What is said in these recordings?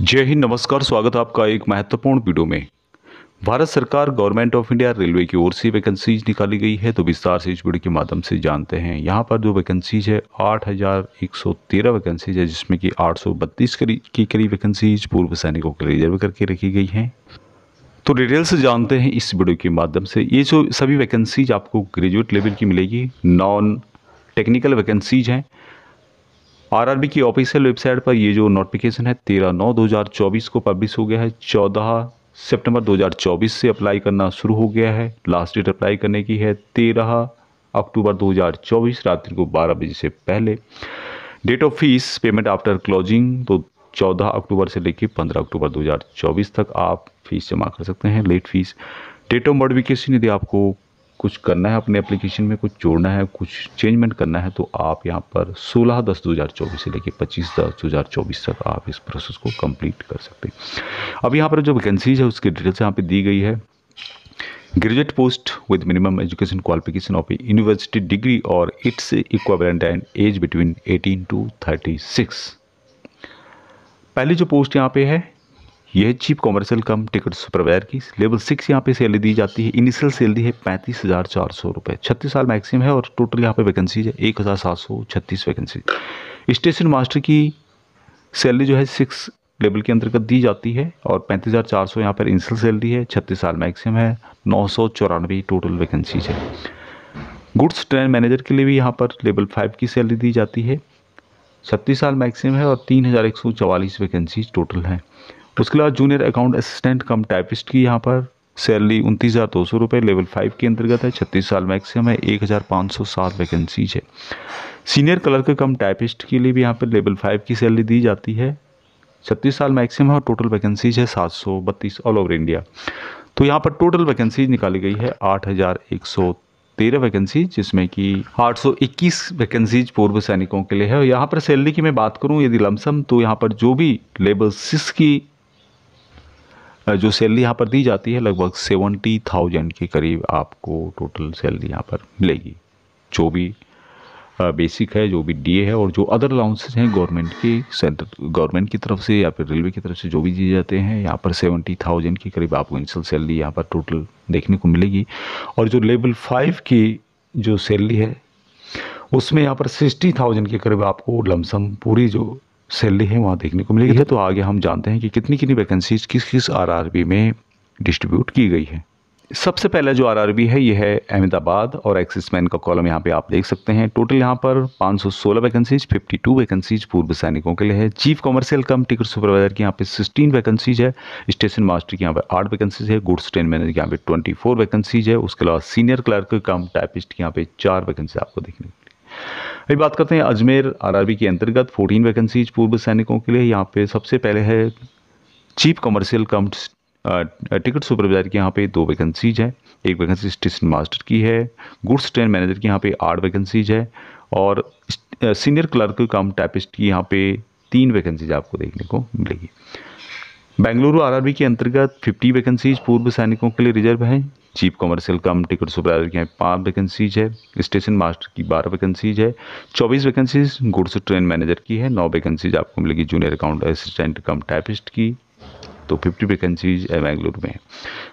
जय हिंद, नमस्कार। स्वागत है आपका एक महत्वपूर्ण वीडियो में। भारत सरकार गवर्नमेंट ऑफ इंडिया रेलवे की ओर से वैकेंसीज निकाली गई है, तो विस्तार से इस वीडियो के माध्यम से जानते हैं। यहाँ पर जो वैकेंसीज है 8113 वैकेंसीज है, जिसमें कि 832 की करीब वैकेंसीज पूर्व सैनिकों के लिए रिजर्व करके रखी गई हैं। तो डिटेल से जानते हैं इस वीडियो के माध्यम से। ये जो सभी वैकेंसीज आपको ग्रेजुएट लेवल की मिलेगी, नॉन टेक्निकल वैकेंसीज हैं। आरआरबी की ऑफिशियल वेबसाइट पर ये जो नोटिफिकेशन है 13/9/2024 को पब्लिश हो गया है। 14 सितंबर 2024 से अप्लाई करना शुरू हो गया है। लास्ट डेट अप्लाई करने की है 13 अक्टूबर 2024 रात्रि को 12 बजे से पहले। Date of fees payment after closing, तो 14 अक्टूबर से लेकर 15 अक्टूबर 2024 तक आप फीस जमा कर सकते हैं, late fees. Date of modification, यदि आपको कुछ करना है, अपने एप्लीकेशन में कुछ जोड़ना है, कुछ चेंजमेंट करना है, तो आप यहां पर 16/10/2024 से लेकर 25/10/2024 तक आप इस प्रोसेस को कंप्लीट कर सकते हैं। अब यहां पर जो वैकेंसीज है उसकी डिटेल्स यहाँ पे दी गई है। Graduate post with minimum education qualification of university degree और its equivalent and age between 18 to 36। पहली जो पोस्ट यहाँ पे है यह chief commercial cum ticket supervisor की लेवल 6। यहाँ पे सैलरी दी जाती है, इनिशियल सैलरी है 35,400 रुपये। 36 साल मैक्सिमम है और टोटल यहाँ पे वैकेंसीज है 1736 वैकेंसी। स्टेशन मास्टर की सैलरी जो है 6 लेवल के अंतर्गत दी जाती है और 35,400 यहाँ पर इनिशियल सैलरी है। 36 साल मैक्सिमम है, 994 टोटल वैकेंसीज है। गुड्स ट्रेन मैनेजर के लिए भी यहाँ पर लेवल 5 की सैलरी दी जाती है। 36 साल मैक्सिमम है और 3144 वैकेंसीज टोटल हैं। उसके अलावा junior account assistant cum typist की यहाँ पर सैलरी 29,200 रुपये लेवल 5 के अंतर्गत है। 36 साल मैक्सिमम है, 1507 वैकेंसीज है। सीनियर क्लर्क कम टाइपिस्ट के लिए भी यहाँ पर लेवल 5 की सैलरी दी जाती है। 36 साल मैक्सिमम है और टोटल वैकेंसीज है 732 ऑल ओवर इंडिया। तो यहाँ पर टोटल वैकेंसीज निकाली गई है 8113 वैकेंसी, जिसमें कि 821 वैकेंसीज पूर्व सैनिकों के लिए है। और यहाँ पर सैलरी की मैं बात करूँ यदि लमसम, तो यहाँ पर जो भी लेवल 6 की जो सैलरी यहाँ पर दी जाती है लगभग 70,000 के करीब आपको टोटल सैलरी यहाँ पर मिलेगी। जो भी बेसिक है, जो भी डीए है और जो अदर अलाउंसेज हैं गवर्नमेंट की तरफ से या फिर रेलवे की तरफ से जो भी दिए जाते हैं, यहाँ पर 70,000 के करीब आपको इनिशियल सैलरी यहाँ पर टोटल देखने को मिलेगी। और जो लेवल 5 की जो सैलरी है उसमें यहाँ पर 60,000 के करीब आपको लमसम पूरी जो सैलरी है वहाँ देखने को मिलेगी है। तो आगे हम जानते हैं कि कितनी वैकेंसीज किस आरआरबी में डिस्ट्रीब्यूट की गई है। सबसे पहला जो आरआरबी है यह है अहमदाबाद और एक्सिस बैंक का कॉलम यहाँ पे आप देख सकते हैं। टोटल यहाँ पर 516 वैकेंसीज, 52 वैकेंसीज पूर्व सैनिकों के लिए है। Chief commercial cum ticket supervisor की यहाँ पे 16 वैकेंसीज है। स्टेशन मास्टर की यहाँ पे 8 वैकेंसीज है। गुड्स ट्रेन मैनेजर की यहाँ पे 24 वैकेंसीज है। उसके अलावा सीनियर क्लर्क कम टाइपिस्ट की यहाँ पे 4 वैकेंसी आपको देखने को मिली। अभी बात करते हैं अजमेर आरआरबी के अंतर्गत 14 वैकेंसीज पूर्व सैनिकों के लिए। यहाँ पे सबसे पहले है chief commercial cum ticket supervisor की यहाँ पे 2 वैकेंसीज है। 1 वैकेंसी स्टेशन मास्टर की है। गुड्स ट्रेन मैनेजर की यहाँ पे 8 वैकेंसीज है और सीनियर क्लर्क कम टाइपिस्ट की यहाँ पे 3 वैकेंसीज आपको देखने को मिलेगी। बेंगलुरु आरआरबी के अंतर्गत 50 वैकेंसीज पूर्व सैनिकों के लिए रिजर्व है। Chief commercial cum ticket supervisor की यहाँ 5 वैकेंसीज है। स्टेशन मास्टर की 12 वैकेंसीज है। 24 वैकेंसीज गुड्स ट्रेन मैनेजर की है। 9 वैकेंसीज आपको मिलेगी junior account assistant cum typist की। तो 50 वैकेंसीज बेंगलुरु में।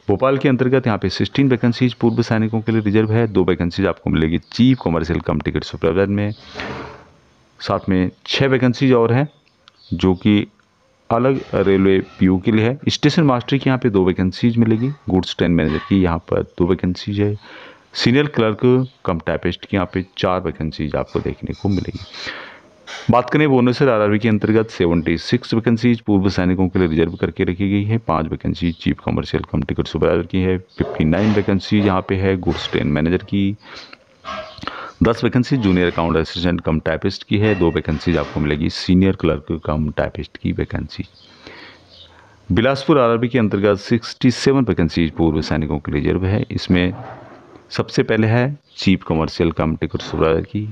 भोपाल के अंतर्गत यहाँ पे 16 वैकेंसीज पूर्व सैनिकों के लिए रिजर्व है। 2 वैकेंसीज आपको मिलेगी chief commercial cum ticket supervisor में। साथ में 6 वैकेंसीज और हैं जो कि अलग रेलवे पीयू के लिए है। स्टेशन मास्टर की यहाँ पे 2 वैकेंसीज मिलेगी। गुड्स ट्रेन मैनेजर की यहाँ पर 2 वैकेंसीज है। सीनियर क्लर्क कम टाइपिस्ट की यहाँ पे 4 वैकेंसीज आपको देखने को मिलेगी। बात करें भुवनेश्वर आरआरबी के अंतर्गत 76 वैकेंसीज पूर्व सैनिकों के लिए रिजर्व करके रखी गई है। 5 vacancy chief commercial cum ticket supervisor की है। 59 वैकेंसी यहाँ पे है गुड्स ट्रेन मैनेजर की। 10 vacancy junior account assistant cum typist की है। 2 वैकेंसीज आपको मिलेगी सीनियर क्लर्क कम टाइपिस्ट की वैकेंसी। बिलासपुर आरआरबी के अंतर्गत 67 वैकेंसीज पूर्व सैनिकों के लिए रिजर्व है। इसमें सबसे पहले है chief commercial cum ticket supervisor की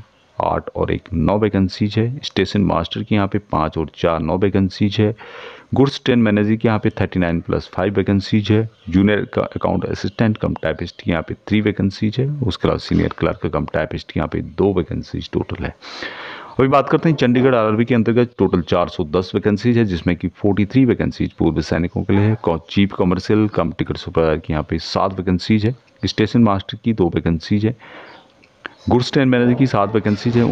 8 और 1 9 वैकेंसीज है। स्टेशन मास्टर की यहाँ पे 5 और 4 9 वैकेंसीज है। गुड्स ट्रेन मैनेजर की यहाँ पे 39 + 5 वैकेंसीज है। Junior account assistant cum typist की यहाँ पे 3 वैकेंसीज है। उसके अलावा सीनियर क्लर्क कम टाइपिस्ट की यहाँ पे 2 वैकेंसीज टोटल है। अभी बात करते हैं चंडीगढ़ आरआरबी के अंतर्गत टोटल 410 वैकेंसीज है, जिसमें कि 43 वैकेंसीज पूर्व सैनिकों के लिए है। Chief commercial cum ticket supervisor की यहाँ पे 7 वैकेंसीज है, स्टेशन मास्टर की 2 वैकेंसीज है, गुड्स ट्रेन मैनेजर की 7 वैकेंसीज है,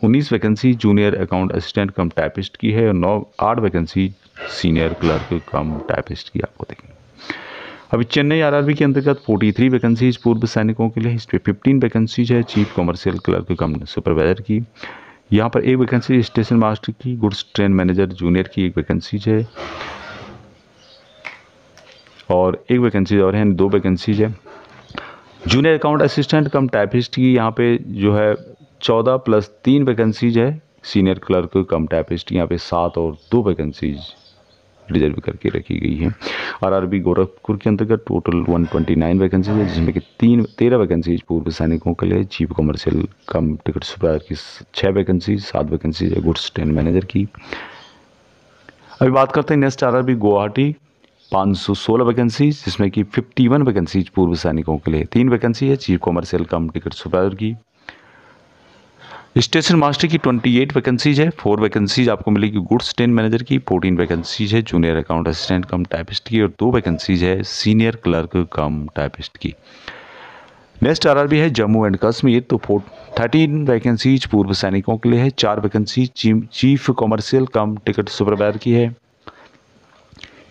19 vacancy junior account assistant cum typist की है और 8 vacancy senior clerk cum typist की आपको देखेंगे। अभी चेन्नई आरआरबी के अंतर्गत 43 वैकेंसीज पूर्व सैनिकों के लिए, इसमें 15 वैकेंसीज है chief commercial clerk cum supervisor की, यहाँ पर 1 वैकेंसी स्टेशन मास्टर की, गुड्स ट्रेन मैनेजर जूनियर की 1 वैकेंसीज है और 1 वैकेंसी और हैं, 2 वैकेंसीज है। Junior account assistant cum typist की यहाँ पे जो है 14 + 3 वैकेंसीज है, सीनियर क्लर्क कम टाइपिस्ट यहाँ पे 7 और 2 वैकेंसीज रिजर्व करके रखी गई है। आरआरबी गोरखपुर के अंतर्गत टोटल 129 वैकेंसीज है, जिसमें कि 13 वैकेंसीज पूर्व सैनिकों के लिए, chief commercial cum ticket supervisor की 6 वैकेंसीज, 7 वैकेंसीज है गुड्स ट्रेन मैनेजर की। अभी बात करते हैं नेक्स्ट आरआरबी गुवाहाटी 516 वैकेंसीज, जिसमें कि 51 वैकेंसीज पूर्व सैनिकों के लिए, 3 वैकेंसी है chief commercial cum ticket supervisor की, स्टेशन मास्टर की 28 वैकेंसीज है, 4 वैकेंसीज आपको मिलेगी गुड्स ट्रेन मैनेजर की, 14 वैकेंसीज है junior account assistant cum typist की और 2 वैकेंसीज है सीनियर क्लर्क कम टाइपिस्ट की। नेक्स्ट आरआरबी है जम्मू एंड कश्मीर, तो 13 वैकेंसीज पूर्व सैनिकों के लिए है, 4 vacancy chief commercial cum ticket supervisor की है,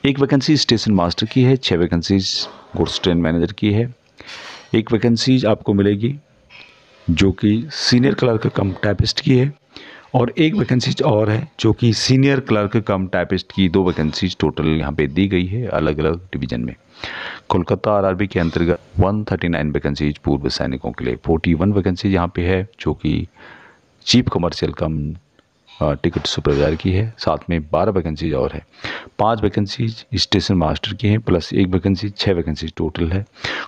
1 वैकेंसी स्टेशन मास्टर की है, 6 वैकेंसीज गुड्स ट्रेन मैनेजर की है, 1 वैकेंसीज आपको मिलेगी जो कि सीनियर क्लर्क कम टाइपिस्ट की है और 1 वैकेंसीज और है जो कि सीनियर क्लर्क कम टाइपिस्ट की 2 वैकेंसीज टोटल यहाँ पे दी गई है अलग अलग डिवीज़न में। कोलकाता आरआरबी के अंतर्गत 139 वैकेंसीज पूर्व सैनिकों के लिए, 41 वैकेंसीज यहाँ पे है जो कि chief commercial cum ticket supervisor की है, साथ में 12 वैकेंसीज और है, 5 वैकेंसीज स्टेशन मास्टर की हैं प्लस 1 वैकेंसी, 6 वैकेंसीज टोटल है।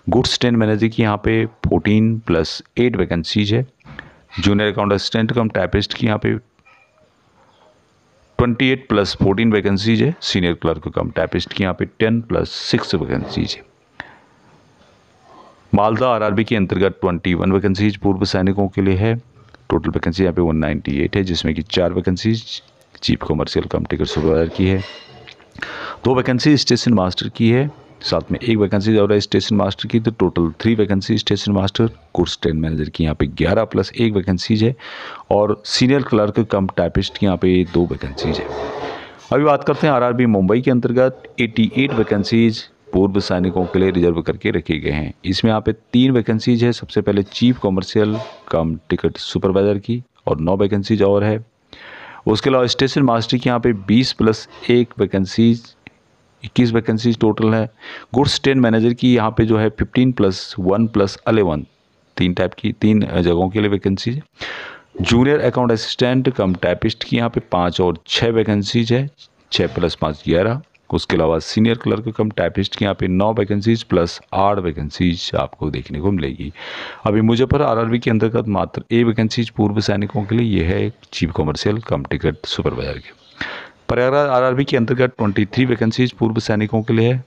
गुड्स ट्रेन मैनेजर की यहाँ पे 14 + 8 वैकेंसीज है, junior account assistant cum typist की यहाँ पे 28 + 14 वैकेंसीज है, सीनियर क्लर्क कम टाइपिस्ट की यहाँ पे 10 + 6 वैकेंसीज है। मालदा आरआरबी के अंतर्गत 21 वैकेंसीज पूर्व सैनिकों के लिए है, टोटल वैकेंसी यहाँ पे 198 है, जिसमें कि 4 vacancies chief commercial cum ticket supervisor की है, 2 वैकेंसी स्टेशन मास्टर की है, साथ में 1 वैकेंसी और है स्टेशन मास्टर की, तो total 3 vacancy station master course train manager की यहाँ पे 11 + 1 वैकेंसीज है और सीनियर क्लर्क कम टाइपिस्ट की यहाँ पे 2 वैकेंसीज है। अभी बात करते हैं आरआरबी मुंबई के अंतर्गत 88 वैकेंसीज पूर्व सैनिकों के लिए रिजर्व करके रखे गए हैं, इसमें यहाँ पे 3 वैकेंसीज है, सबसे पहले chief commercial cum ticket supervisor की और 9 वैकेंसीज और है, उसके अलावा स्टेशन मास्टर की यहाँ पे 20 + 1 वैकेंसीज, 21 वैकेंसीज टोटल है। गुड्स ट्रेन मैनेजर की यहाँ पे जो है 15 + 1 + 11 3 जगहों के लिए वैकेंसीज है, junior account assistant cum typist की यहाँ पे 5 और 6 वैकेंसीज है, 6 + 5 11, उसके अलावा सीनियर क्लर्क कम टाइपिस्ट की यहाँ पे 9 वैकेंसीज प्लस 8 वैकेंसीज आपको देखने को मिलेगी। अभी मुजफ्फर आरआरबी के अंतर्गत मात्र 1 वैकेंसीज पूर्व सैनिकों के लिए, यह है chief commercial cum ticket supervisor के। प्रयागराज आरआरबी के अंतर्गत 23 वैकेंसीज पूर्व सैनिकों के लिए है,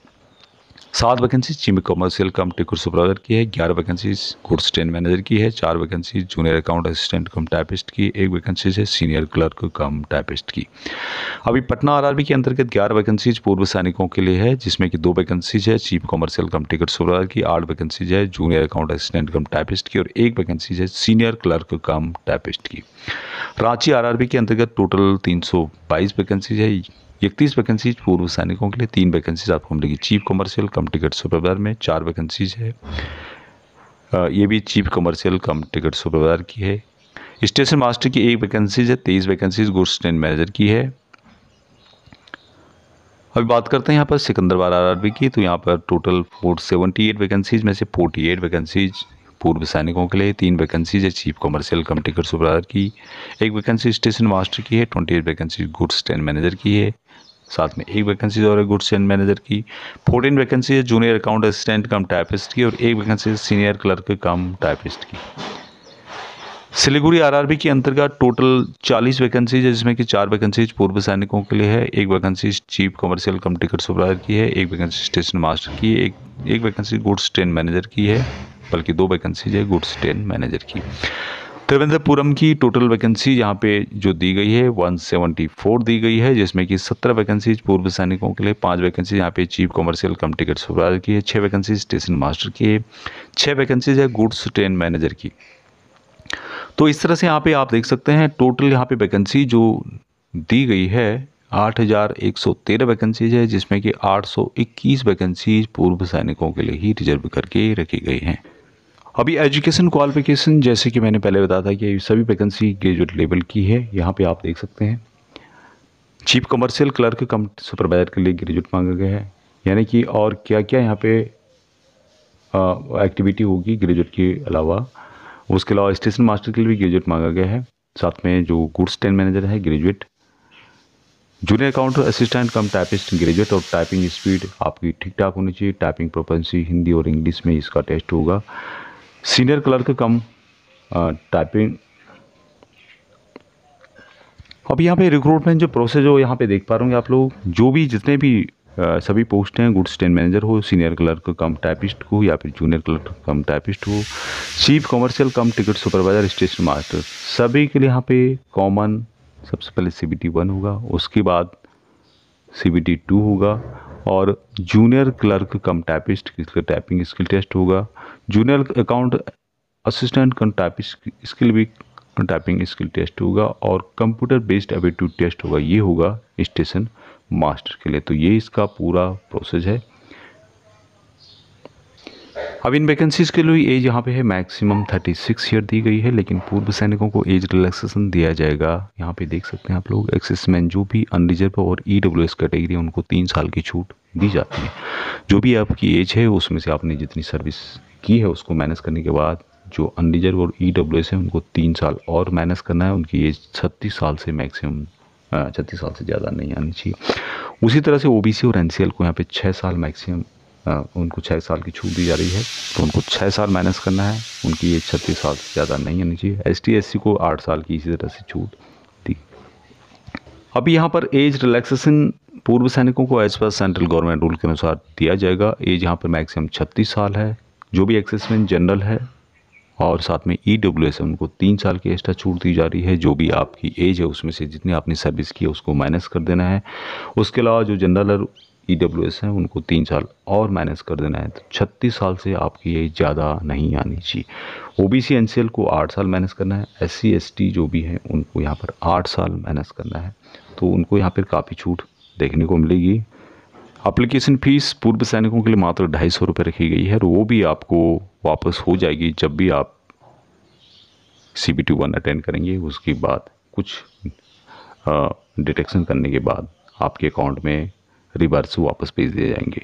7 vacancy chief commercial cum ticket supervisor की है, 11 वैकेंसीज गुड्स ट्रेन मैनेजर की है, 4 vacancies junior account assistant cum typist की, 1 वैकेंसी है सीनियर क्लर्क कम टाइपिस्ट की। अभी पटना आरआरबी के अंतर्गत 11 वैकेंसीज पूर्व सैनिकों के लिए है, जिसमें कि 2 वैकेंसीज है chief commercial cum ticket supervisor की, 8 वैकेंसीज है junior account assistant cum typist की और 1 वैकेंसीज है सीनियर क्लर्क कम टाइपिस्ट की। रांची आरआरबी के अंतर्गत टोटल 322 वैकेंसीज है, 31 वैकेंसीज पूर्व सैनिकों के लिए, 3 वैकेंसीज आपको मिलेगी chief commercial cum ticket supervisor में, 4 वैकेंसीज है ये भी chief commercial cum ticket supervisor की है, स्टेशन मास्टर की 1 वैकेंसीज है, 23 वैकेंसीज गुड्स ट्रेन मैनेजर की है। अभी बात करते हैं यहाँ पर सिकंदराबाद आरआरबी की, तो यहाँ पर टोटल 478 वैकेंसीज में से 48 वैकेंसीज पूर्व सैनिकों के लिए, 3 वैकेंसीज है chief commercial cum ticket supervisor की, 1 वैकेंसी स्टेशन मास्टर की है, 28 वैकेंसी गुड्स ट्रेन मैनेजर की है, साथ में 1 वैकेंसी और है गुड्स ट्रेन मैनेजर की, 14 वैकेंसी है junior account assistant cum typist की और 1 vacancy senior clerk cum typist की। सिलीगुड़ी आरआरबी के अंतर्गत टोटल 40 वैकेंसीज है, जिसमें कि 4 वैकेंसीज पूर्व सैनिकों के लिए है, 1 vacancy chief commercial cum ticket supervisor की है, 1 वैकेंसी स्टेशन मास्टर की है, 1 वैकेंसी गुड्स ट्रेन मैनेजर की है, बल्कि 2 वैकेंसीज है गुड्स ट्रेन मैनेजर की। तिरुवनंतपुरम की टोटल वैकेंसी यहाँ पे जो दी गई है 174 दी गई है, जिसमें कि 17 वैकेंसीज पूर्व सैनिकों के लिए, 5 वैकेंसीज यहाँ पे chief commercial cum ticket supervisor की है, 6 वैकेंसी स्टेशन मास्टर की है, 6 वैकेंसीज है गुड्स ट्रेन मैनेजर की। तो इस तरह से यहाँ पे आप देख सकते हैं टोटल यहाँ पे वैकेंसी जो दी गई है 8,113 वैकेंसीज है, जिसमें कि 821 वैकेंसीज पूर्व सैनिकों के लिए ही रिजर्व करके रखी गई हैं। अभी एजुकेशन क्वालिफिकेशन जैसे कि मैंने पहले बताया था कि सभी वैकेंसी ग्रेजुएट लेवल की है, यहाँ पे आप देख सकते हैं chief commercial clerk cum supervisor के लिए ग्रेजुएट मांगा गया है, यानी कि और क्या क्या यहाँ पे एक्टिविटी होगी ग्रेजुएट के अलावा। उसके अलावा स्टेशन मास्टर के लिए भी ग्रेजुएट मांगा गया है, साथ में जो गुड्स ट्रेन मैनेजर है graduate, junior account assistant cum typist graduate, और टाइपिंग स्पीड आपकी ठीक ठाक होनी चाहिए, टाइपिंग प्रोपेंसी हिंदी और इंग्लिश में इसका टेस्ट होगा, सीनियर क्लर्क कम टाइपिंग। अब यहाँ पे रिक्रूटमेंट जो प्रोसेस हो यहाँ पे देख पा रहे होंगे आप लोग, जो भी जितने भी सभी पोस्ट हैं, गुड्स ट्रेन मैनेजर हो, सीनियर क्लर्क कम टाइपिस्ट हो या फिर जूनियर क्लर्क कम टाइपिस्ट हो, chief commercial cum ticket supervisor, station master, सभी के लिए यहाँ पे कॉमन सबसे पहले CBT 1 होगा, उसके बाद CBT 2 होगा, और जूनियर क्लर्क कम टाइपिस्ट इसका टाइपिंग स्किल टेस्ट होगा, junior account assistant cum typist skill भी टाइपिंग स्किल टेस्ट होगा, और कंप्यूटर बेस्ड एप्टीट्यूड टेस्ट होगा, ये होगा स्टेशन मास्टर के लिए। तो ये इसका पूरा प्रोसेस है। अब इन वैकेंसीज़ के लिए एज यहाँ पे है मैक्सिमम 36 ईयर दी गई है, लेकिन पूर्व सैनिकों को एज रिलैक्सेशन दिया जाएगा। यहाँ पे देख सकते हैं आप लोग, एक्सेसमैन जो भी अनरिजर्व और EWS कैटेगरी उनको 3 साल की छूट दी जाती है। जो भी आपकी एज है उसमें से आपने जितनी सर्विस की है उसको माइनस करने के बाद जो अनरिजर्व और EWS है उनको 3 साल और माइनस करना है। उनकी एज 36 साल से मैक्सिमम 36 साल से ज़्यादा नहीं आनी चाहिए। उसी तरह से OBC और NCL को यहाँ पे 6 साल मैक्सिमम उनको 6 साल की छूट दी जा रही है, तो उनको 6 साल माइनस करना है, उनकी एज 36 साल से ज़्यादा नहीं आनी चाहिए। ST SC को 8 साल की इसी तरह से छूट दी। अभी यहाँ पर एज रिलैक्सेशन पूर्व सैनिकों को as per central government rule के अनुसार दिया जाएगा। एज यहाँ पर मैक्सिमम 36 साल है। जो भी एक्सेसमेंट जनरल है और साथ में EWS है उनको 3 साल की एक्स्ट्रा छूट दी जा रही है। जो भी आपकी एज है उसमें से जितनी आपने सर्विस की है उसको माइनस कर देना है। उसके अलावा जो जनरल और EWS है उनको 3 साल और माइनस कर देना है। तो 36 साल से आपकी एज ज़्यादा नहीं आनी चाहिए। OBC NCL को 8 साल माइनस करना है। SC ST जो भी हैं उनको यहाँ पर 8 साल माइनस करना है, तो उनको यहाँ पर काफ़ी छूट देखने को मिलेगी। एप्लीकेशन फ़ीस पूर्व सैनिकों के लिए मात्र 250 रुपये रखी गई है, और वो भी आपको वापस हो जाएगी जब भी आप CBT 1 अटेंड करेंगे। उसके बाद कुछ डिटेक्शन करने के बाद आपके अकाउंट में रिवर्स वापस भेज दिए जाएंगे।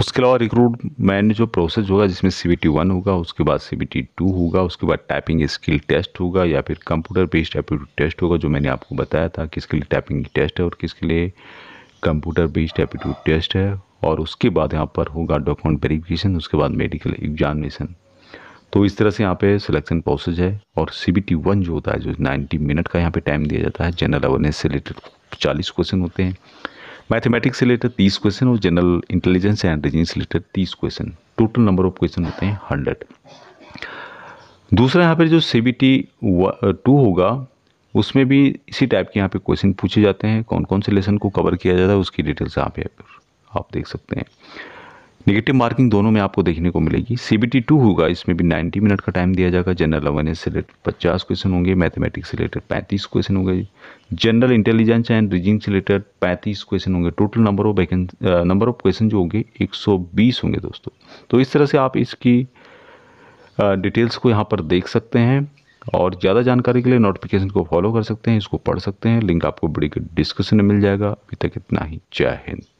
उसके अलावा रिक्रूटमेंट जो प्रोसेस होगा जिसमें CBT 1 होगा, उसके बाद CBT 2 होगा, उसके बाद टाइपिंग स्किल टेस्ट होगा या फिर कंप्यूटर बेस्ड एप्टीट्यूड टेस्ट होगा। जो मैंने आपको बताया था किसके लिए टाइपिंग टेस्ट है और किसके लिए कंप्यूटर बेस्ड एप्टीट्यूड टेस्ट है, और उसके बाद यहाँ पर होगा डॉक्यूमेंट वेरिफिकेशन, उसके बाद मेडिकल एग्जामिनेशन। तो इस तरह से यहाँ पे सिलेक्शन प्रोसेस है। और CBT 1 जो होता है, जो 90 मिनट का यहाँ पे टाइम दिया जाता है। जनरल अवेयरनेस से रिलेटेड 40 क्वेश्चन होते हैं, मैथमेटिक्स से रिलेटेड 30 क्वेश्चन और जनरल इंटेलिजेंस एंड रीजनिंग से related 30 question. Total number of question होते हैं 100। दूसरा यहाँ पर जो CBT 2 होगा उसमें भी इसी टाइप के यहाँ पे क्वेश्चन पूछे जाते हैं। कौन कौन से लेसन को कवर किया जाता है उसकी डिटेल्स यहाँ पे आप देख सकते हैं। नेगेटिव मार्किंग दोनों में आपको देखने को मिलेगी। CBT 2 होगा, इसमें भी 90 मिनट का टाइम दिया जाएगा। जनरल अवेयरनेस से रिलेटेड 50 क्वेश्चन होंगे, मैथमेटिक्स से रिलेटेड 35 क्वेश्चन होंगे, जनरल इंटेलिजेंस एंड रीजनिंग से रिलेटेड 35 क्वेश्चन होंगे। टोटल नंबर ऑफ क्वेश्चन जो होंगे 120 होंगे दोस्तों। तो इस तरह से आप इसकी डिटेल्स को यहाँ पर देख सकते हैं, और ज़्यादा जानकारी के लिए नोटिफिकेशन को फॉलो कर सकते हैं, इसको पढ़ सकते हैं। लिंक आपको बड़ी डिस्क्रिप्शन में मिल जाएगा। अभी तक इतना ही, जय हिंद।